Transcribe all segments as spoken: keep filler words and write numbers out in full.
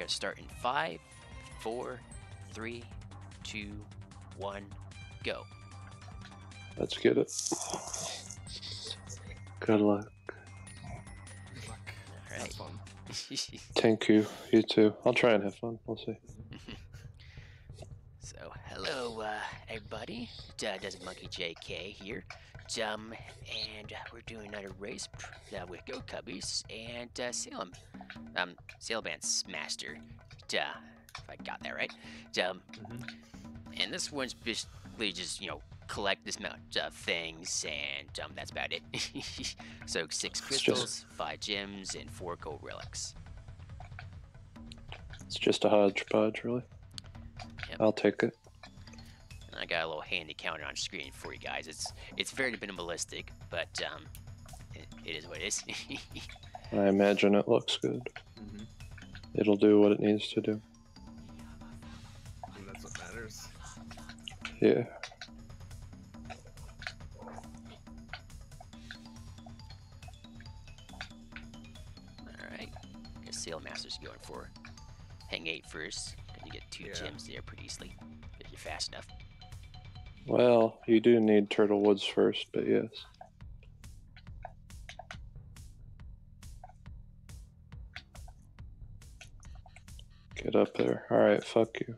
We're going to start in five, four, three, two, one, go. Let's get it. Good luck. Good luck. All right. Have fun. Thank you. You too. I'll try and have fun. We'll see. So, hello, uh, everybody. Uh, Dozen Monkey J K here. Um, and we're doing another race uh, with Gocubbies and uh, Salem. Um, Salamencemaster. Duh. If I got that right. Um, mm-hmm. And this one's basically just, you know, collect this amount of things, and um, that's about it. So six crystals, just, five gems, and four gold relics. It's just a hodgepodge, really. Yep. I'll take it. And I got a little handy counter on screen for you guys. It's it's very minimalistic, but um, it, it is what it is. I imagine it looks good. Mm-hmm. It'll do what it needs to do. And that's what matters. Yeah. Master's going for Hang eight first, because you get two yeah. gems there pretty easily if you're fast enough. Well, you do need Turtle Woods first, but yes. Get up there. Alright, fuck you.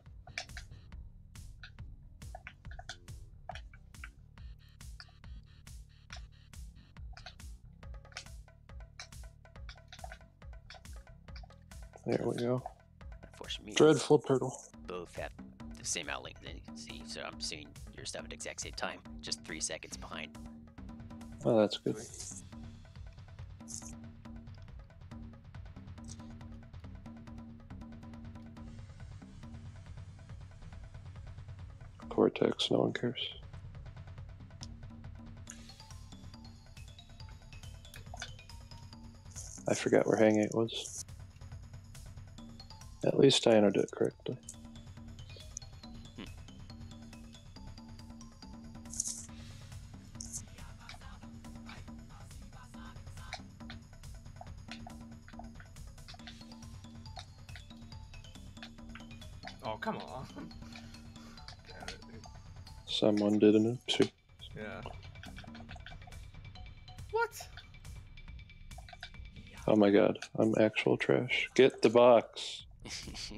There we go. Unfortunately, dreadful turtle. Both have the same outlink, then you can see, so I'm seeing your stuff at the exact same time, just three seconds behind. Oh, that's good. Cortex, no one cares. I forgot where Hang eight was. At least I entered it correctly. Hmm. Oh, come on. Someone did an oopsie. Yeah. What? Oh my god, I'm actual trash. Get the box.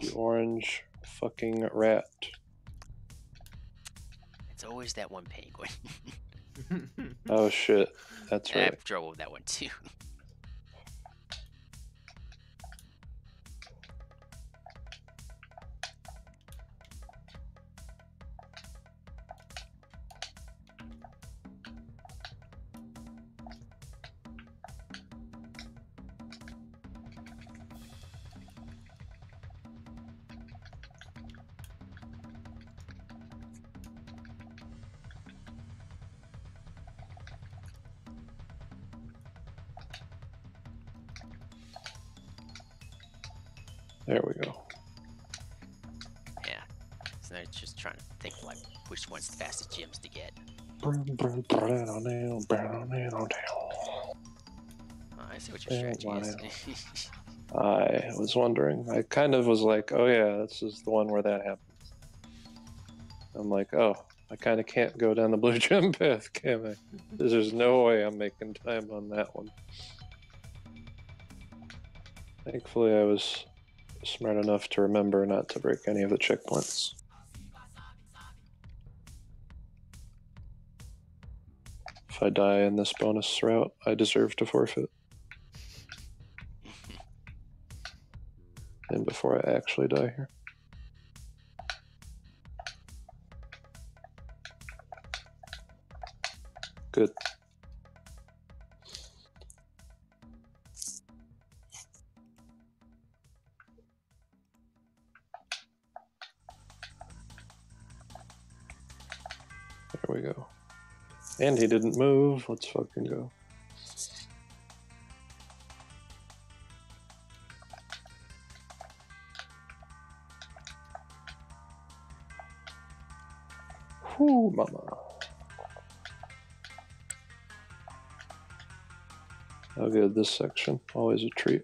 The orange fucking rat. It's always that one penguin. Oh shit, that's and right. I have trouble with that one too. There we go. Yeah. So they're just trying to think like which one's the fastest gyms to get. Oh, I see what your strategy is. I was wondering. I kind of was like, oh yeah, this is the one where that happens. I'm like, oh, I kind of can't go down the blue gym path, can I? There's no way I'm making time on that one. Thankfully, I was smart enough to remember not to break any of the checkpoints. If I die in this bonus route, I deserve to forfeit. And before I actually die here. Good. There we go. And he didn't move. Let's fucking go. Whoo, mama. Oh, good. This section. Always a treat.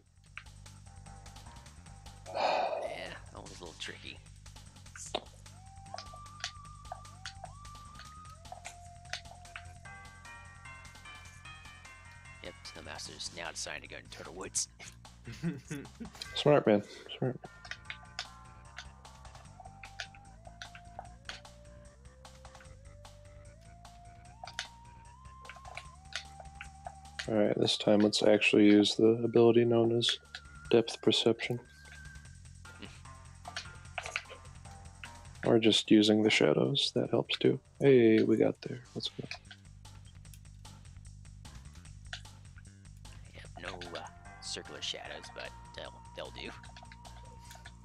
Salamencemasters now deciding to go into Turtle Woods. Smart man, smart. All right, this time let's actually use the ability known as depth perception. Or just using the shadows, that helps too. Hey, we got there. Let's go. Yeah, no uh, circular shadows, but they'll, they'll do.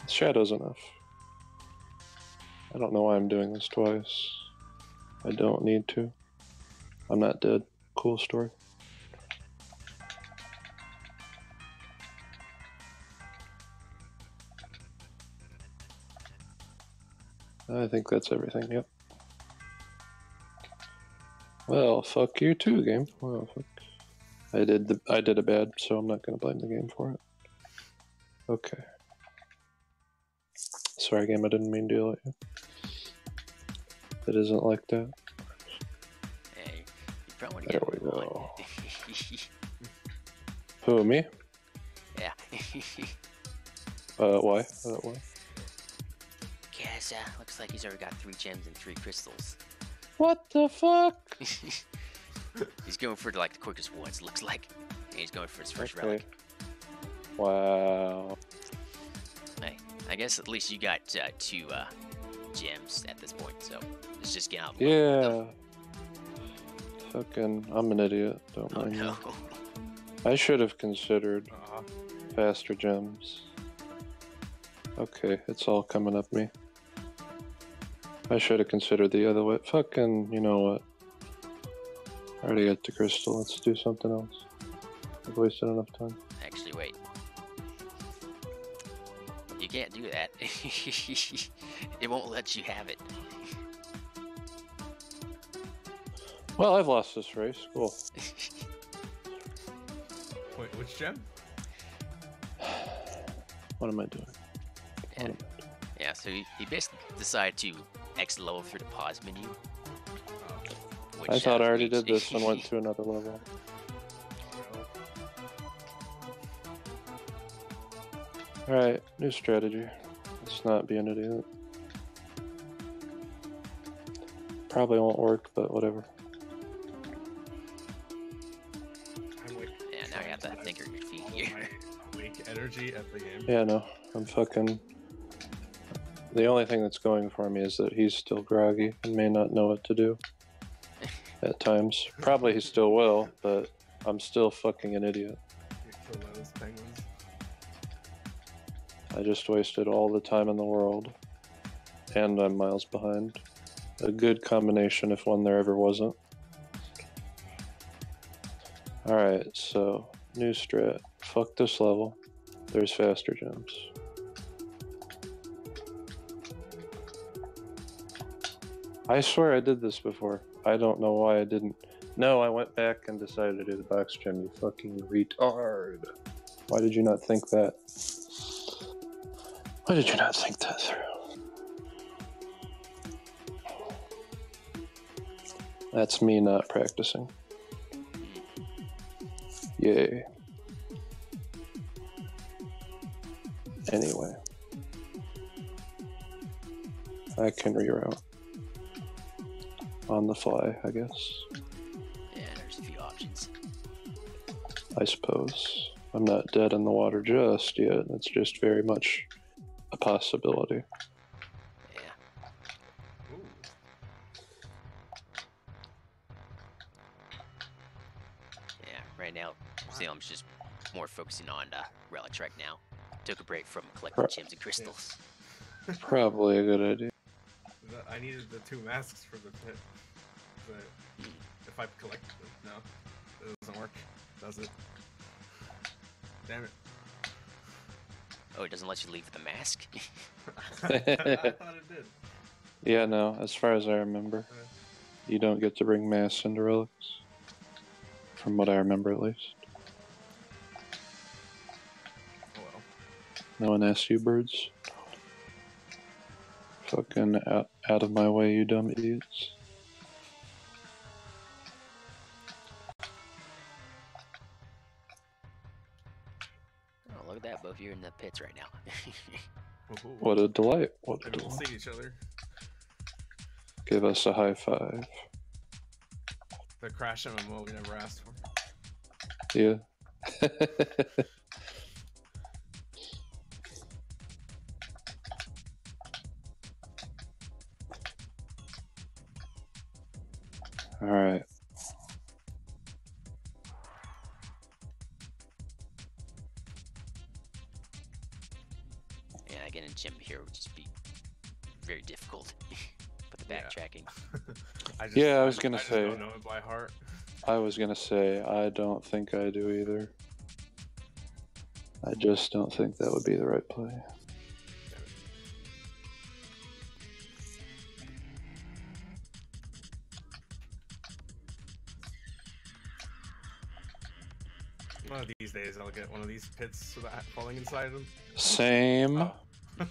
Shadow's enough. I don't know why I'm doing this twice. I don't need to. I'm not dead. Cool story. I think that's everything, yep. Well, fuck you too, game. Well, fuck. I did the I did a bad, so I'm not gonna blame the game for it. Okay. Sorry, game, I didn't mean to yell at you. It isn't like that. Hey, you probably wanna there get we go. Who, me? Yeah. uh, why? Uh, why? Uh, looks like he's already got three gems and three crystals. What the fuck? He's going for like the quickest ones, looks like. And he's going for his first okay. relic. Wow. Hey, I guess at least you got uh, two uh, gems at this point, so let's just get out. Yeah. Fucking, I'm an idiot. Don't oh, mind no. I should have considered uh-huh. faster gems. Okay, it's all coming up me. I should have considered the other way. Fucking, you know what? I already got the crystal. Let's do something else. I've wasted enough time. Actually, wait. You can't do that. It won't let you have it. Well, I've lost this race. Cool. Wait, which gem? What am I doing? Yeah. What am I doing? Yeah, so he, he basically decided to X level through the pause menu. I thought I already did this and went to another level. Alright, new strategy. Let's not be an idiot. Probably won't work, but whatever. Yeah, now you have to think of your feet here. Weak energy at the game. Yeah, no, I'm fucking... The only thing that's going for me is that he's still groggy and may not know what to do at times. Probably he still will, but I'm still fucking an idiot. You kill those penguins. I just wasted all the time in the world, and I'm miles behind. A good combination if one there ever wasn't. Alright, so new strat. Fuck this level. There's faster jumps. I swear I did this before. I don't know why I didn't. No, I went back and decided to do the box gym, you fucking retard. Why did you not think that? Why did you not think that through? That's me not practicing. Yay. Anyway. I can reroute. On the fly, I guess. Yeah, there's a few options. I suppose. I'm not dead in the water just yet. It's just very much a possibility. Yeah. Ooh. Yeah, right now, Salem's just more focusing on uh, relics right now. Took a break from collecting Pro gems and crystals. Yeah. Probably a good idea. I needed the two masks for the pit, but if I collected them, no, it doesn't work, does it? Damn it. Oh, it doesn't let you leave with the mask? I thought it did. Yeah, no, as far as I remember, uh, you don't get to bring masks into relics, from what I remember at least. Oh well. No one asks you, birds. Fucking out, out of my way, you dumb idiots. that, both of you are in the pits right now. What a delight. What a delight. We'll see each other. Give us a high five. The Crash M M O we never asked for. Yeah. All right. Yeah, getting a gym here would just be very difficult. But the backtracking. Yeah. yeah, I was gonna I say. I don't know it by heart. I was gonna say I don't think I do either. I just don't think that would be the right play. One of these days, I'll get one of these pits without falling inside them. Same. Oh.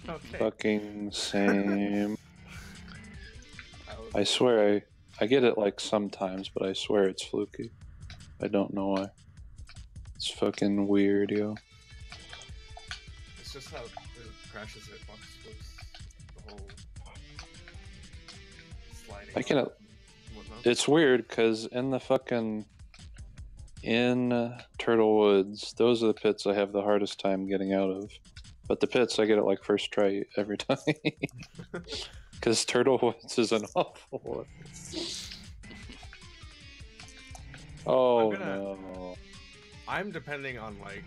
Okay. Fucking same. I swear, I, I get it like sometimes, but I swear it's fluky. I don't know why. It's fucking weird, yo. It's just how the Crash's hitbox works. The whole sliding. I can. It's weird because in the fucking. In uh, Turtle Woods, those are the pits I have the hardest time getting out of. But the pits, I get it like first try every time. Because Turtle Woods is an awful one. Oh, I'm gonna, no. I'm depending on like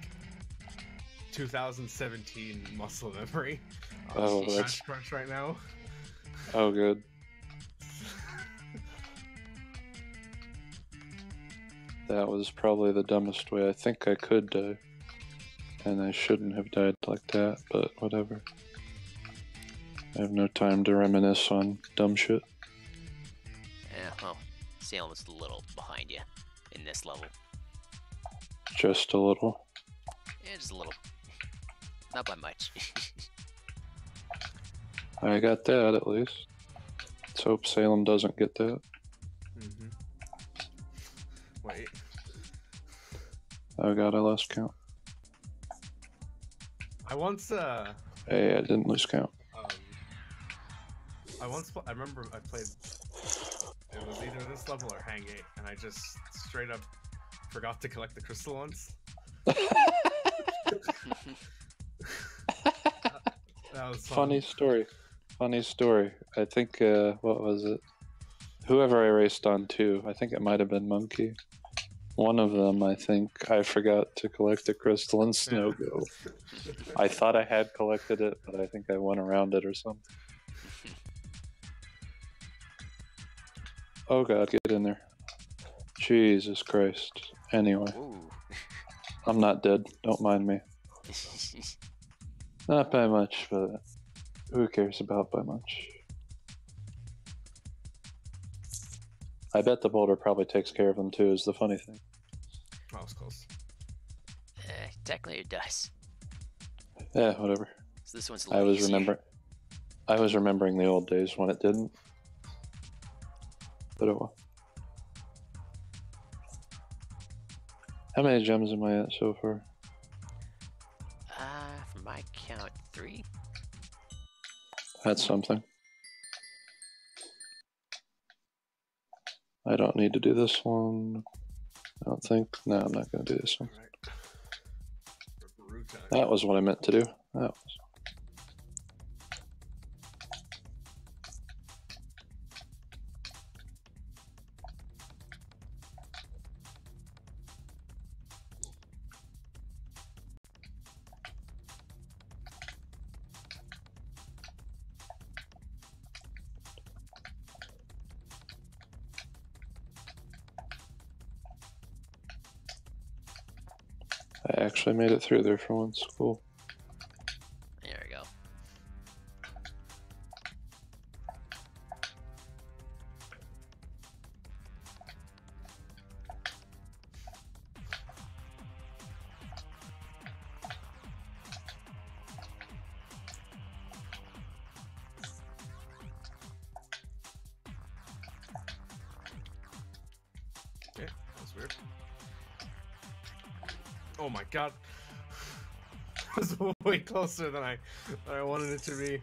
two thousand seventeen muscle memory. Oh, that's... Crash Crash right now. Oh, good. That was probably the dumbest way. I think I could die. And I shouldn't have died like that, but whatever. I have no time to reminisce on dumb shit. Yeah, well, Salem was a little behind you in this level. Just a little? Yeah, just a little. Not by much. I got that, at least. Let's hope Salem doesn't get that. Mm-hmm. Wait. Oh god, I lost count. I once, uh... Hey, I didn't lose count. Um, I once, I remember I played... It was either this level or Hang eight, and I just straight up forgot to collect the crystal once. that, that was fun. Funny story. Funny story. I think, uh, what was it? Whoever I raced on too, I think it might have been Monkey. One of them, I think, I forgot to collect a crystal in Snow Go. I thought I had collected it, but I think I went around it or something. Oh god, get in there. Jesus Christ. Anyway. I'm not dead, don't mind me. Not by much, but who cares about by much? I bet the boulder probably takes care of them too, is the funny thing. Oh, it's close. Uh, technically it does. Yeah, whatever. So this one's I was remember I was remembering the old days when it didn't. But it was. How many gems am I at so far? Uh, for my count, three. That's something. I don't need to do this one. I don't think. No, I'm not going to do this one. Right. That was what I meant to do. That was. I actually made it through there for once. Cool. There we go. Yeah, that was weird. Oh my god. was way closer than I, than I wanted it to be.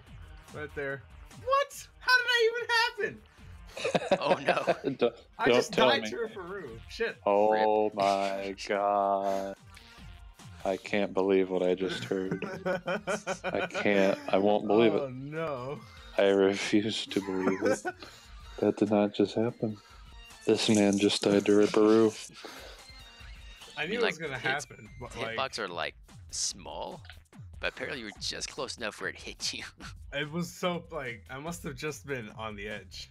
Right there. What? How did that even happen? Oh no. don't, I just don't died to Ripper Roo. Shit. Oh Rip. my god. I can't believe what I just heard. I can't. I won't believe oh, it. Oh no. I refuse to believe it. That did not just happen. This man just died to Ripper Roo. I knew I mean, it was like, gonna hits, happen. But hitbox like... are like small, but apparently you were just close enough where it hit you. It was so like I must have just been on the edge.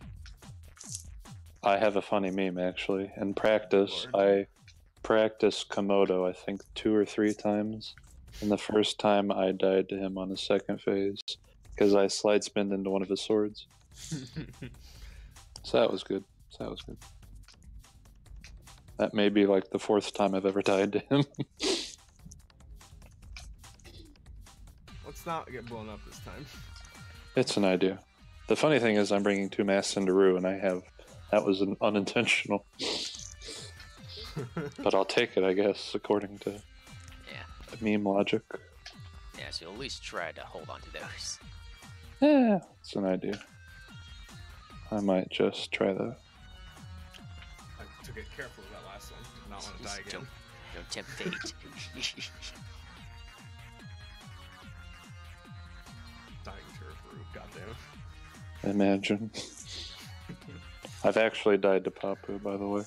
I have a funny meme actually. In practice, Lord. I practiced Komodo I think two or three times, and the first time I died to him on his second phase because I slide spinned into one of his swords. So that was good. So that was good. That may be like the fourth time I've ever died to him. Let's not get blown up this time. It's an idea. The funny thing is I'm bringing two masks into Roo, and I have... That was an unintentional. But I'll take it, I guess, according to yeah. meme logic. Yeah, so at least try to hold on to those. Yeah, it's an idea. I might just try that. I took it careful with that last one. Do not want to die again. Don't, don't tempt fate. Dying to Ripper Roo, goddamn. Imagine. I've actually died to Papu, by the way.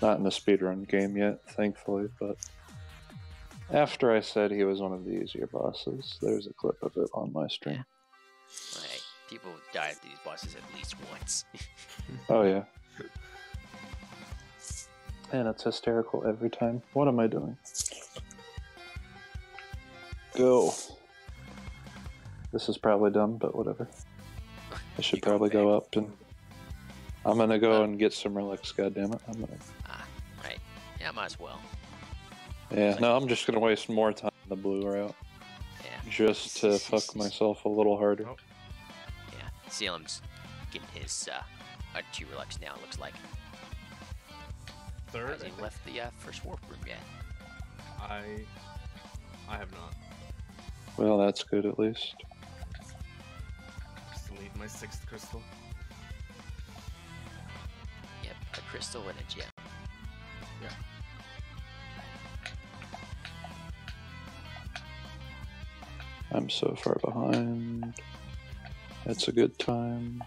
Not in the speedrun game yet, thankfully, but after I said he was one of the easier bosses, there's a clip of it on my stream. Yeah. Right. People die to these bosses at least once. Oh, yeah. Man, it's hysterical every time. What am I doing? Go. This is probably dumb, but whatever. I should probably go up and... I'm gonna go um, and get some relics, goddammit. I'm gonna... Ah, right. Yeah, I might as well. Yeah, like... no, I'm just gonna waste more time on the blue route. Yeah. Just to fuck myself a little harder. Oh. Yeah, Salem's getting his uh, two relics now, it looks like. Third, Has he left the uh, first warp room yet? I... I have not. Well, that's good at least. Still need my sixth crystal. Yep, a crystal and a gem. Yeah. I'm so far behind. That's a good time.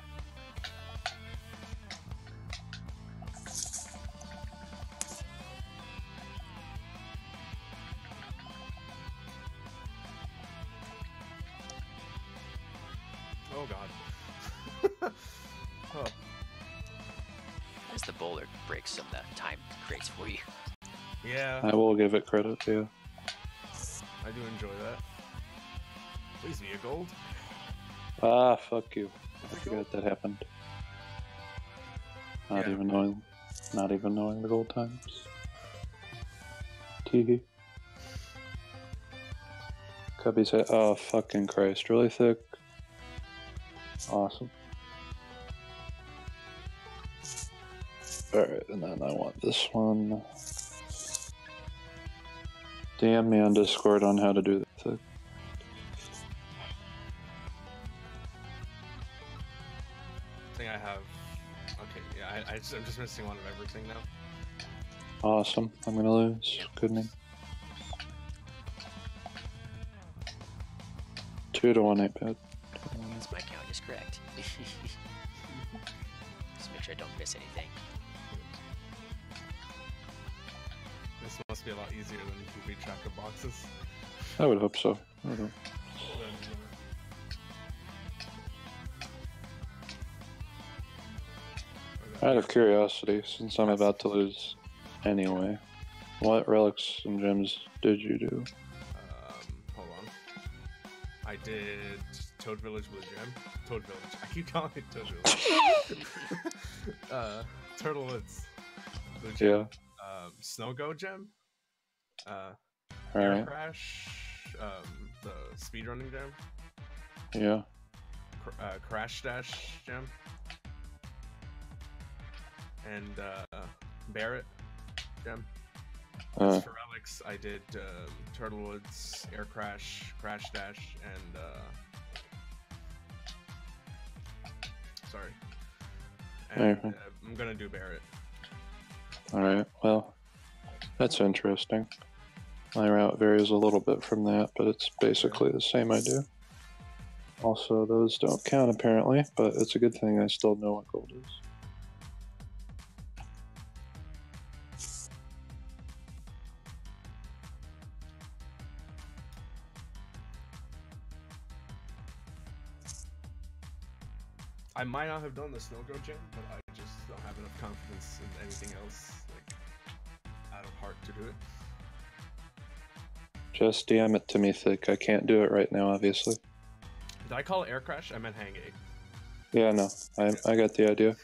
I will give it credit, yeah. I do enjoy that. Please be a gold. Ah, fuck you. I forgot that happened. Not yeah. even knowing not even knowing the gold times. Teehee. Cubbies say, oh fucking Christ, really thick. Awesome. Alright, and then I want this one. D M me on Discord on how to do that. I think I have... Okay, yeah, I, I just, I'm just missing one of everything now. Awesome. I'm gonna lose. Good name. Two to one iPad. That's my count is correct. Just make sure I don't miss anything. This must be a lot easier than keeping track of boxes. I would hope so. I don't know. Out of curiosity, since I'm about to lose anyway, what relics and gems did you do? Um, hold on. I did Toad Village with a gem. Toad Village. I keep calling it Toad Village. uh, Turtle Woods. Blue gem. Yeah. Um, Snow Go gem, uh, right. Air Crash, um, the speedrunning gem, yeah, cr uh, Crash Dash gem, and uh, Barrett gem. Uh. For relics, I did um, Turtle Woods, Air Crash, Crash Dash, and uh, sorry, and uh, I'm gonna do Barrett. All right. Well, that's interesting. My route varies a little bit from that, but it's basically the same idea. Also, those don't count apparently, but it's a good thing I still know what gold is. I might not have done the Snow Go gym, but I just don't have enough confidence in anything else, like, out of heart to do it. Just D M it to me, Thick. I can't do it right now, obviously. Did I call it Air Crash? I meant Hang eight. Yeah, no. I, I got the idea.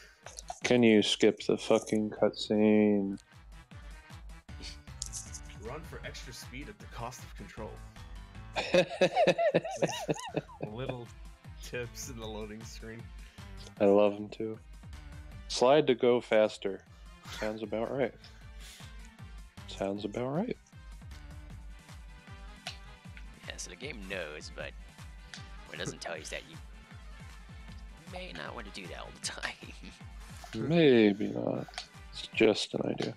Can you skip the fucking cutscene? Run for extra speed at the cost of control. Little tips in the loading screen. I love them too. Slide to go faster. Sounds about right. Sounds about right. Yeah, so the game knows, but what it doesn't tell you is that you may not want to do that all the time. Maybe not. It's just an idea.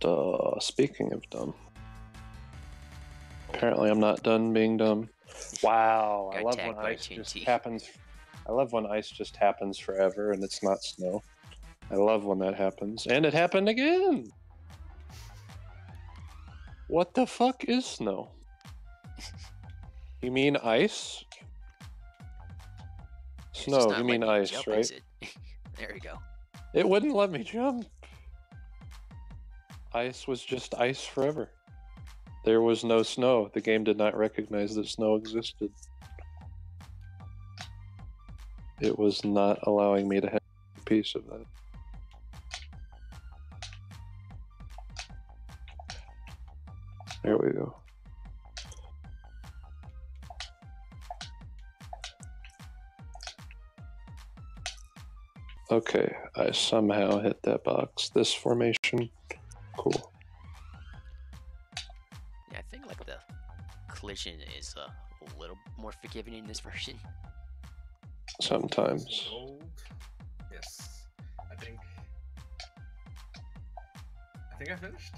Duh, speaking of dumb, apparently I'm not done being dumb. Wow, I love when ice just happens. I love when ice just happens forever and it's not snow. I love when that happens, and it happened again. What the fuck is snow? You mean ice? Snow, you mean ice, right? There we go. It wouldn't let me jump. Ice was just ice forever. There was no snow. The game did not recognize that snow existed. It was not allowing me to have a piece of that. There we go. Okay, I somehow hit that box. This formation. Cool. Yeah, I think like the collision is uh, a little more forgiving in this version. Sometimes. Yes, I think. I think I finished.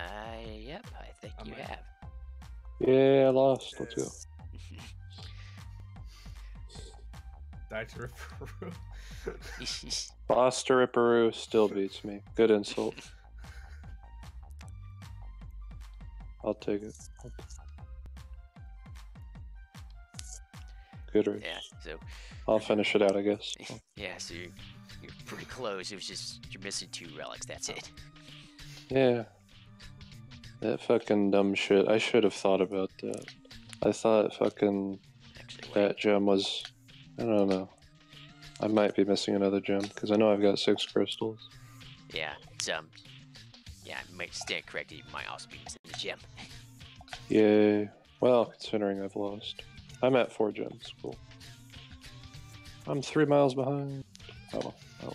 I uh, yep, I think I you might. have. Yeah, I lost. Let's go. Die to Ripper Roo. Lost to Ripper Roo still beats me. Good insult. I'll take it. Good race. Yeah, so I'll finish it out, I guess. Yeah, so you're, you're pretty close. It was just you're missing two relics. That's it. Yeah. That fucking dumb shit. I should have thought about that. I thought fucking Actually, that gem was. I don't know. I might be missing another gem because I know I've got six crystals. Yeah. It's, um. Yeah, I might stand corrected, you might also be missing the gem. Yay. Well, considering I've lost. I'm at four gems, cool. I'm three miles behind. Oh, oh.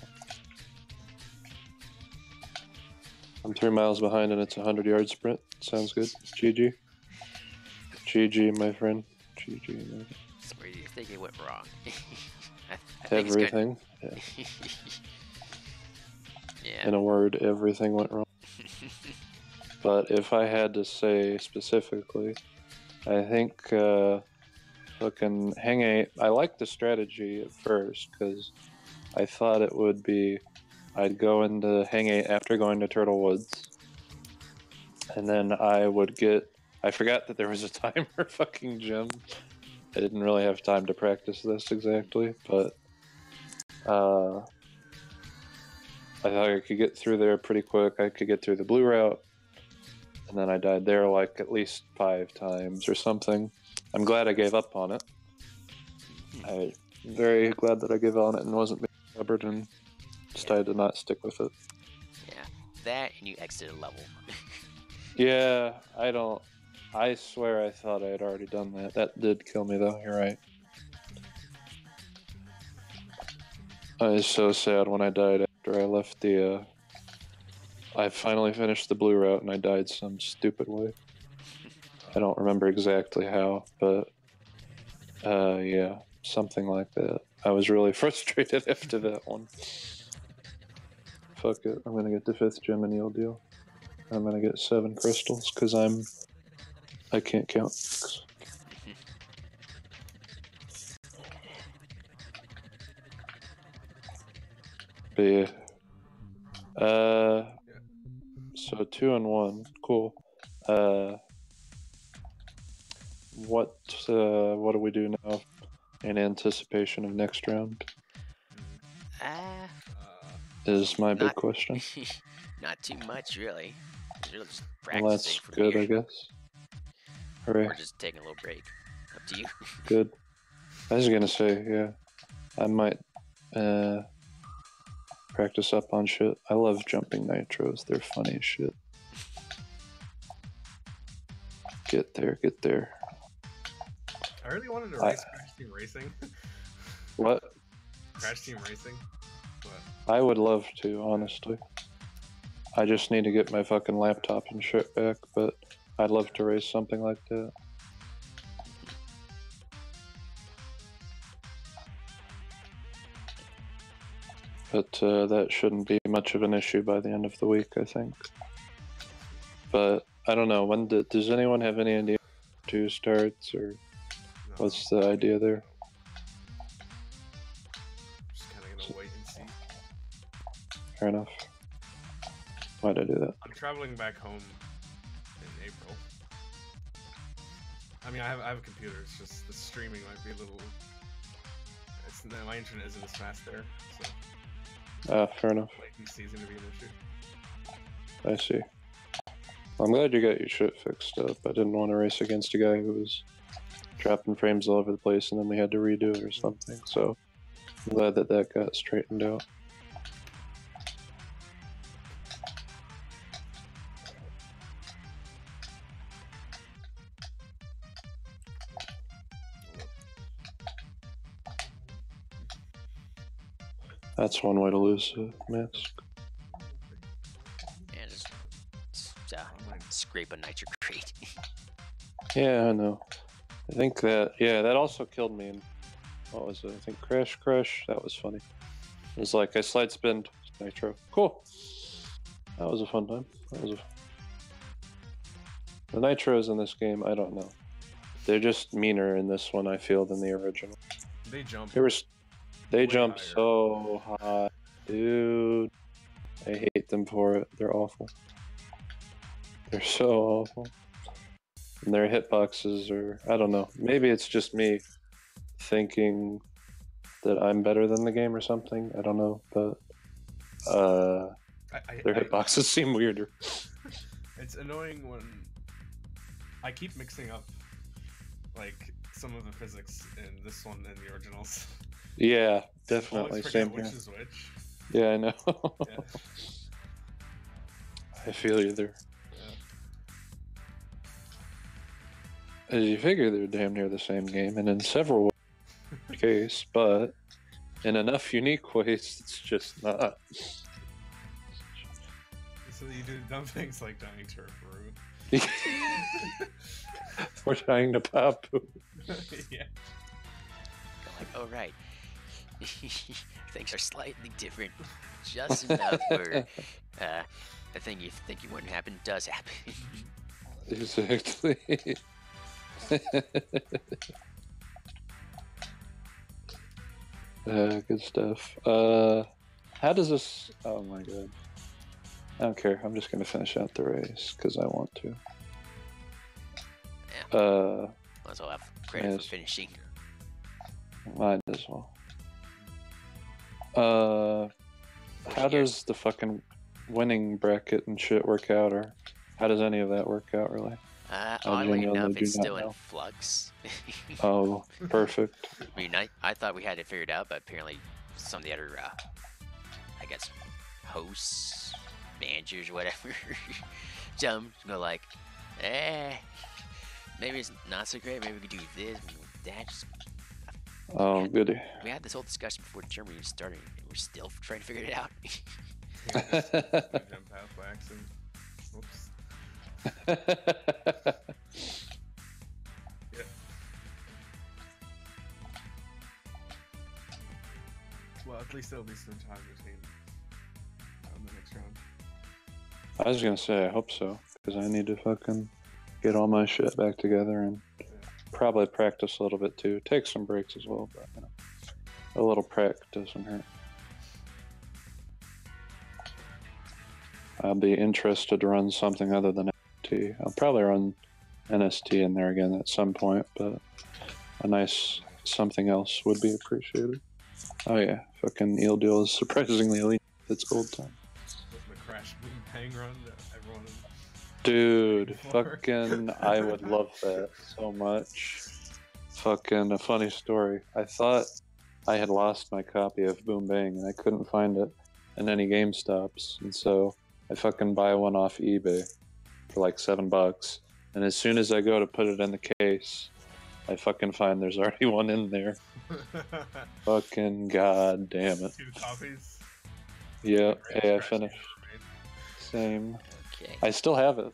I'm three miles behind and it's a hundred yard sprint. Sounds good. G G. G G, my friend. G G, man. Where do you think it went wrong? I, I everything. Yeah. Yeah. In a word, everything went wrong. But if I had to say specifically, I think uh, fucking Hang eight, I liked the strategy at first because I thought it would be I'd go into Hang eight after going to Turtle Woods, and then I would get, I forgot that there was a timer fucking gym. I didn't really have time to practice this exactly, but uh, I thought I could get through there pretty quick. I could get through the blue route, and then I died there like at least five times or something. I'm glad I gave up on it. I'm very glad that I gave on it and wasn't being stubborn and decided to not stick with it. Yeah, that and you exited a level. Yeah, I don't... I swear I thought I had already done that. That did kill me, though. You're right. I was so sad when I died after I left the... Uh, I finally finished the blue route, and I died some stupid way. I don't remember exactly how, but... Uh, yeah, something like that. I was really frustrated after that one. Fuck it, I'm gonna get the fifth gem and Eel Deal. I'm gonna get seven crystals, because I'm... I can't count. But yeah. Uh, so two and one, cool. Uh, what uh, what do we do now in anticipation of next round? Uh, is my not, big question. Not too much, really. We're just practicing. Well, that's from good, here. I guess. Hooray. Or just taking a little break. Up to you. Good. I was gonna say, yeah, I might uh, practice up on shit. I love jumping nitros. They're funny as shit. Get there, get there. I really wanted to race I... Crash Team Racing. What? Crash Team Racing. What? I would love to, honestly. I just need to get my fucking laptop and shit back, but I'd love to race something like that. But uh, that shouldn't be much of an issue by the end of the week, I think. But I don't know. When do, does anyone have any idea when two starts or no. What's the idea there? Just kind of gonna so, wait and see. Fair enough. Why did I do that? I'm traveling back home in April. I mean, I have I have a computer. It's just the streaming might be a little. It's my internet isn't as fast there. So. Ah, uh, fair enough. Latency's gonna be an issue. I see. I'm glad you got your shit fixed up. I didn't want to race against a guy who was dropping frames all over the place and then we had to redo it or something, so I'm glad that that got straightened out. That's one way to lose a mask. Scrape a nitro crate. Yeah, I know. I think that, yeah, that also killed me in, what was it? I think Crash Crash. That was funny. It was like, I slide spinned nitro. Cool. That was a fun time. That was a fun... The nitros in this game, I don't know. They're just meaner in this one, I feel, than the original. They jump. They, were, they jump higher. So high. Dude. I hate them for it. They're awful. They're so awful. And their hitboxes are, I don't know. Maybe it's just me thinking that I'm better than the game or something. I don't know, but uh, I, I, their hitboxes I, seem weirder. It's annoying when I keep mixing up like some of the physics in this one and the originals. Yeah, definitely. I same which here. Is which. Yeah, I know. Yeah. I feel you there. As you figure, they're damn near the same game, and in several ways, but in enough unique ways, it's just not. So you do dumb things like dying to Ripper Roo. Or dying to Papu. Yeah. Like, oh, right. Things are slightly different, just enough where uh, the thing you think you wouldn't happen does happen. Exactly. uh, good stuff. Uh, how does this? Oh my god! I don't care. I'm just gonna finish out the race because I want to. Yeah. Uh, might as well have credit yes. for finishing. Might as well. Uh, how yeah. does the fucking winning bracket and shit work out, or how does any of that work out, really? Uh, oddly enough, it's still in flux. Oh, perfect. I mean, I, I thought we had it figured out, but apparently some of the other, uh, I guess, hosts dancers, whatever. Some go like, eh, maybe it's not so great. Maybe we could do this, maybe that. Just, oh, had, goody. We had this whole discussion before the term even started. We're still trying to figure it out. Whoops. Yeah. Well, at least there'll be some time between on the next round. I was gonna say I hope so, because I need to fucking get all my shit back together and yeah. probably practice a little bit too. Take some breaks as well, but you know, a little practice doesn't hurt. I'll be interested to run something other than N S T. I'll probably run N S T in there again at some point, but a nice something else would be appreciated. Oh yeah, fucking Eel Deal is surprisingly elite. It's gold time. The Crash Boom Bang run that everyone is Dude, fucking I would love that so much. Fucking a funny story. I thought I had lost my copy of Boom Bang and I couldn't find it in any GameStops, and so I fucking buy one off eBay for like seven bucks, and as soon as I go to put it in the case, I fucking find there's already one in there. Fucking god damn it. Two copies? Yeah, hey, I finished. Same. Okay. I still have it.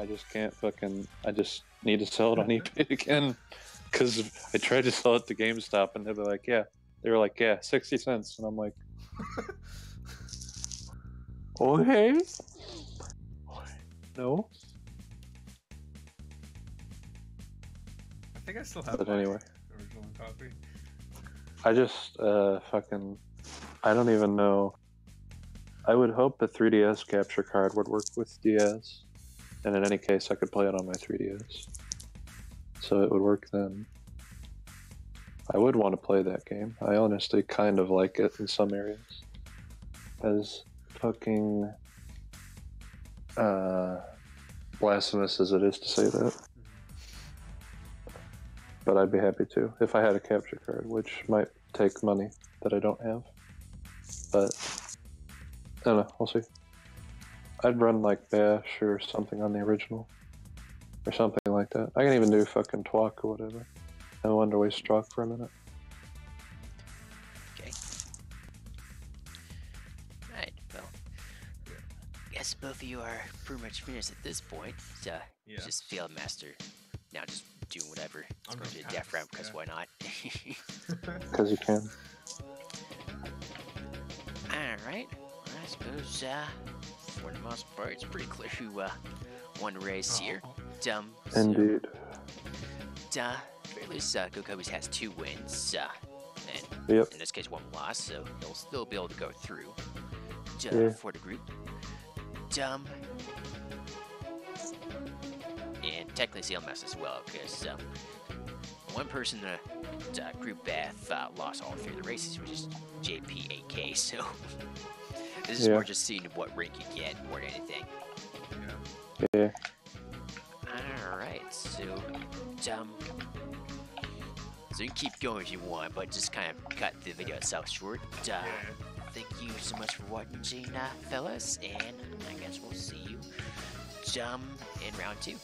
I just can't fucking, I just need to sell it on eBay again, because I tried to sell it to GameStop, and they were like, yeah. They were like, yeah, sixty cents, and I'm like... Okay. No. I think I still have it anyway. Original copy. I just uh fucking I don't even know. I would hope the three D S capture card would work with D S, and in any case I could play it on my three D S, so it would work then. I would want to play that game. I honestly kind of like it in some areas. As fucking uh, blasphemous as it is to say that, but I'd be happy to if I had a capture card, which might take money that I don't have, but I don't know, we'll see. I'd run like Bash or something on the original or something like that. I can even do fucking Twalk or whatever. I wonder why Strock for a minute. Both of you are pretty much finished at this point. So yeah. Just Field Master. Now just do whatever. Let's go to the death round because yeah. why not? Because you can. Alright. Well, I suppose uh, for the most part it's pretty clear who uh, won the race oh. here. Um, Indeed. So, uh, at least uh, Gocubbies has two wins. Uh, and yep. in this case one loss, so he'll still be able to go through uh, yeah. for the group. Um, and technically Salamencemaster as well, because um, one person in uh, group F uh, lost all three of the races, which is J P A K, so this is yeah. more just seeing what rank you get more than anything. Yeah. yeah. Alright, so um, so you can keep going if you want, but just kind of cut the video itself short. Uh, yeah. Thank you so much for watching, uh, fellas, and I guess we'll see you um, in round two.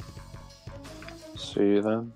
See you then.